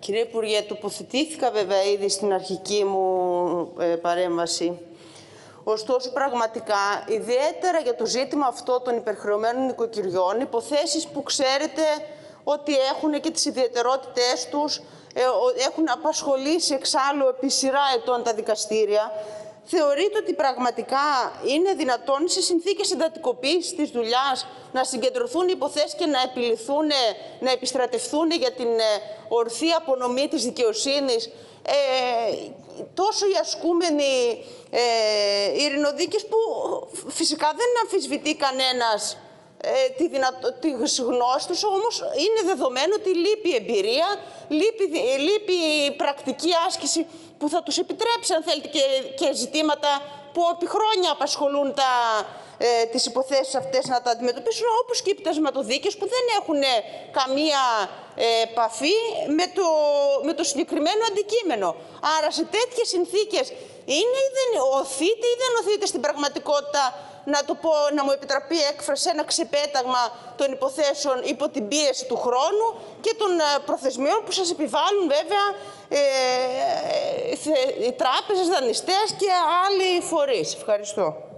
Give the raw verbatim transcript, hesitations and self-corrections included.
Κύριε Υπουργέ, τοποθετήθηκα βέβαια ήδη στην αρχική μου ε, παρέμβαση. Ωστόσο, πραγματικά, ιδιαίτερα για το ζήτημα αυτό των υπερχρεωμένων νοικοκυριών, υποθέσεις που ξέρετε ότι έχουν και τις ιδιαιτερότητές τους, ε, έχουν απασχολήσει εξάλλου επί σειρά ετών τα δικαστήρια, θεωρείτε ότι πραγματικά είναι δυνατόν σε συνθήκες εντατικοποίησης της δουλειάς να συγκεντρωθούν οι υποθέσεις και να επιληθούν, να επιστρατευθούν για την ορθή απονομή της δικαιοσύνης ε, τόσο οι ασκούμενοι ε, ειρηνοδίκες που φυσικά δεν αμφισβητεί κανένας τη δυνατο... τις γνώσεις τους, όμως είναι δεδομένο ότι λείπει εμπειρία, λείπει, λείπει πρακτική άσκηση που θα τους επιτρέψει, αν θέλετε, και, και ζητήματα που επί χρόνια απασχολούν τα, ε, τις υποθέσεις αυτές να τα αντιμετωπίσουν, όπως και οι πτασματοδίκες που δεν έχουν καμία ε, επαφή με το, με το συγκεκριμένο αντικείμενο. Άρα σε τέτοιες συνθήκες είναι ή δεν οθείται ή δεν οθείται στην πραγματικότητα, να το πω, να μου επιτραπεί έκφραση, ένα ξεπέταγμα των υποθέσεων υπό την πίεση του χρόνου και των προθεσμιών που σας επιβάλλουν βέβαια ε, ε, οι τράπεζες, δανειστές και άλλοι φορείς. Ευχαριστώ.